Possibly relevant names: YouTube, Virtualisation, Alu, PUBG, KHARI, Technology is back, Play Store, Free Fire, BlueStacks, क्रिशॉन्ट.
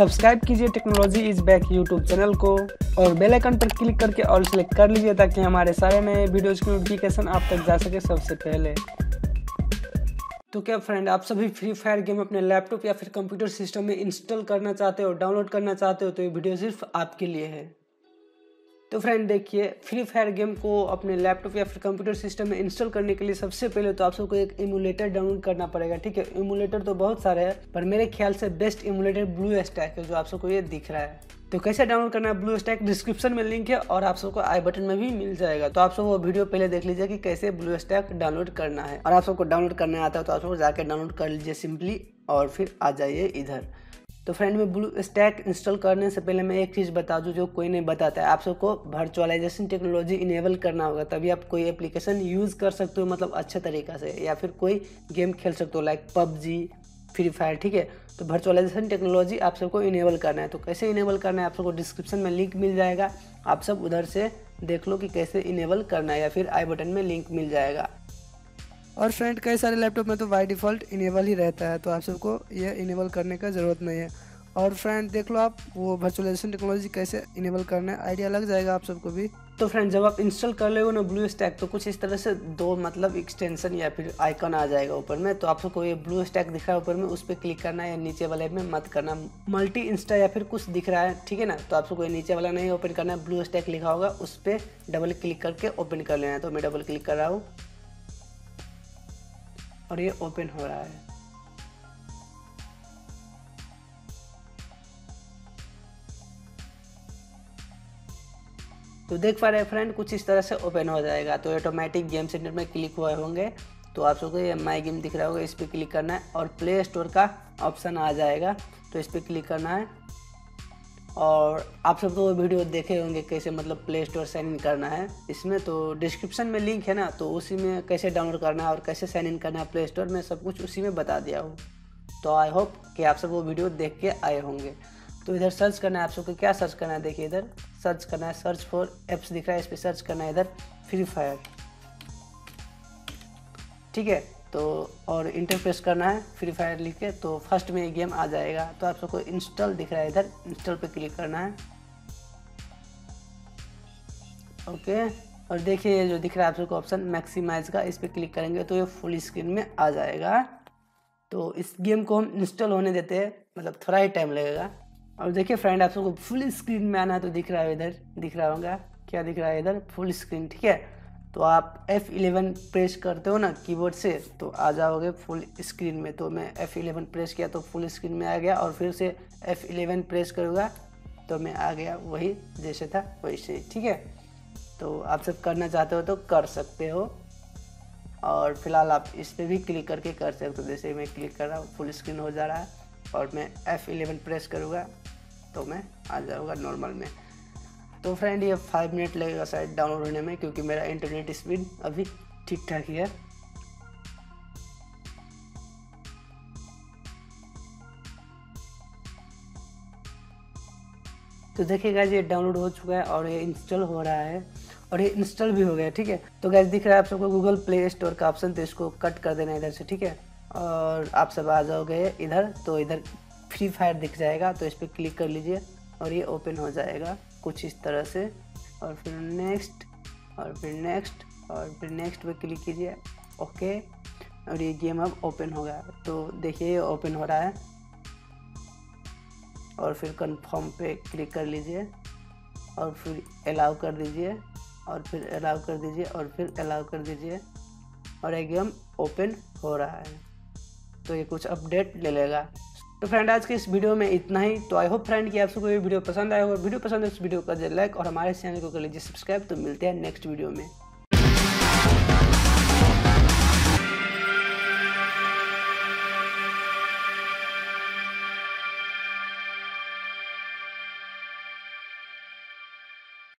Subscribe कीजिए technology is back YouTube channel को और बेल आइकन पर क्लिक करके ऑल सेलेक्ट कर लीजिए ताकि हमारे सारे नए वीडियोज़ की नोटिफिकेशन आप तक जा सके सबसे पहले। तो क्या फ्रेंड, आप सभी फ्री फायर गेम अपने लैपटॉप या फिर कंप्यूटर सिस्टम में इंस्टॉल करना चाहते हो और डाउनलोड करना चाहते हो तो ये वीडियो सिर्फ आपके लिए है। तो फ्रेंड देखिए, फ्री फायर गेम को अपने लैपटॉप या फिर कंप्यूटर सिस्टम में इंस्टॉल करने के लिए सबसे पहले तो आप सबको एक एमुलेटर डाउनलोड करना पड़ेगा, ठीक है। एमुलेटर तो बहुत सारे हैं पर मेरे ख्याल से बेस्ट एमुलेटर BlueStacks है जो आप सबको ये दिख रहा है। तो कैसे डाउनलोड करना है BlueStacks, डिस्क्रिप्शन में लिंक है और आप सबको आई बटन में भी मिल जाएगा। तो आप सब वो वीडियो पहले देख लीजिए कि कैसे BlueStacks डाउनलोड करना है, और आप सबको डाउनलोड करना आता है तो आप सबको जाकर डाउनलोड कर लीजिए सिंपली और फिर आ जाइए इधर। तो फ्रेंड मैं BlueStacks इंस्टॉल करने से पहले मैं एक चीज़ बता दूं जो कोई नहीं बताता है, आप सबको वर्चुअलाइजेशन टेक्नोलॉजी इनेबल करना होगा तभी आप कोई एप्लीकेशन यूज़ कर सकते हो, मतलब अच्छे तरीक़े से, या फिर कोई गेम खेल सकते हो लाइक PUBG, फ्री फायर, ठीक है। तो वर्चुअलाइजेशन टेक्नोलॉजी आप सबको इनेबल करना है। तो कैसे इनेबल करना है, आप सबको डिस्क्रिप्शन में लिंक मिल जाएगा, आप सब उधर से देख लो कि कैसे इनेबल करना है या फिर आई बटन में लिंक मिल जाएगा। और फ्रेंड कई सारे लैपटॉप में तो बाई डिफ़ॉल्ट इनेबल ही रहता है तो आप सबको ये इनेबल करने का ज़रूरत नहीं है। और फ्रेंड देख लो आप वो वर्चुअलाइजेशन टेक्नोलॉजी कैसे इनेबल करना है, आइडिया लग जाएगा आप सबको भी। तो फ्रेंड जब आप इंस्टॉल कर लेगो ना BlueStacks तो कुछ इस तरह से दो मतलब एक्सटेंशन या फिर आइकन आ जाएगा ऊपर में। तो आप सबको ये BlueStacks दिख रहा है ऊपर में, उस पर क्लिक करना है, या नीचे वाले में मत करना, मल्टी इंस्टा या फिर कुछ दिख रहा है, ठीक है ना। तो आप सबको ये नीचे वाला नहीं ओपन करना है, BlueStacks लिखा होगा उस पर डबल क्लिक करके ओपन कर लेना है। तो मैं डबल क्लिक कर रहा हूँ और ये ओपन हो रहा है। तो देख पा रहे हैं फ्रेंड कुछ इस तरह से ओपन हो जाएगा। तो ऑटोमेटिक गेम सेंटर में क्लिक हुए होंगे तो आप सबको ये माई गेम दिख रहा होगा, इस पर क्लिक करना है और प्ले स्टोर का ऑप्शन आ जाएगा तो इस पर क्लिक करना है। और आप सब तो वो वीडियो देखे होंगे कैसे मतलब प्ले स्टोर साइन इन करना है, इसमें तो डिस्क्रिप्शन में लिंक है ना, तो उसी में कैसे डाउनलोड करना है और कैसे साइन इन करना है प्ले स्टोर में, सब कुछ उसी में बता दिया हूँ। तो आई होप कि आप सब वो वीडियो देख के आए होंगे। तो इधर सर्च करना है, आप सबको क्या सर्च करना है, देखिए इधर सर्च करना है, सर्च फॉर एप्स दिख रहा है, इस पर सर्च करना है इधर फ्री फायर, ठीक है। तो और इंटर प्रेस करना है फ्री फायर लिख के, तो फर्स्ट में ये गेम आ जाएगा। तो आप सबको इंस्टॉल दिख रहा है इधर, इंस्टॉल पे क्लिक करना है, ओके। और देखिए ये जो दिख रहा है आप सबको ऑप्शन मैक्सिमाइज का, इस पर क्लिक करेंगे तो ये फुल स्क्रीन में आ जाएगा। तो इस गेम को हम इंस्टॉल होने देते हैं, मतलब थोड़ा ही टाइम लगेगा। और देखिए फ्रेंड आप सबको फुल स्क्रीन में आना है, तो दिख रहा है इधर, दिख रहा होगा क्या दिख रहा है इधर फुल स्क्रीन, ठीक है। तो आप F11 प्रेस करते हो ना कीबोर्ड से तो आ जाओगे फुल स्क्रीन में। तो मैं F11 प्रेस किया तो फुल स्क्रीन में आ गया, और फिर से F11 प्रेस करूँगा तो मैं आ गया वही जैसे था वैसे, ठीक है। तो आप सब करना चाहते हो तो कर सकते हो, और फिलहाल आप इस पर भी क्लिक करके कर सकते हो। जैसे मैं क्लिक कर रहा हूँ फुल स्क्रीन हो जा रहा है, और मैं F11 प्रेस करूँगा तो मैं आ जाऊँगा नॉर्मल में। तो फ्रेंड ये 5 मिनट लगेगा शायद डाउनलोड होने में क्योंकि मेरा इंटरनेट स्पीड अभी ठीक ठाक ही है। तो देखिएगा ये डाउनलोड हो चुका है और ये इंस्टॉल हो रहा है और ये इंस्टॉल भी हो गया, ठीक है। तो गाइस दिख रहा है आप सबको गूगल प्ले स्टोर का ऑप्शन, तो इसको कट कर देना इधर से, ठीक है। और आप सब आ जाओगे इधर, तो इधर फ्री फायर दिख जाएगा तो इस पर क्लिक कर लीजिए और ये ओपन हो जाएगा कुछ इस तरह से। और फिर नेक्स्ट और फिर नेक्स्ट और फिर नेक्स्ट पे क्लिक कीजिए, ओके। और ये गेम अब ओपन हो गया, तो देखिए ये ओपन हो रहा है और फिर कंफर्म पे क्लिक कर लीजिए और फिर अलाउ कर दीजिए और फिर अलाउ कर दीजिए और फिर अलाउ कर दीजिए, और ये गेम ओपन हो रहा है। तो ये कुछ अपडेट ले लेगा। तो फ्रेंड आज के इस वीडियो में इतना ही। तो आई होप फ्रेंड कि आप सबको ये वीडियो पसंद आया होगा, वीडियो पसंद है इस वीडियो का लाइक और हमारे चैनल को कर लीजिए सब्सक्राइब। तो मिलते हैं नेक्स्ट वीडियो में।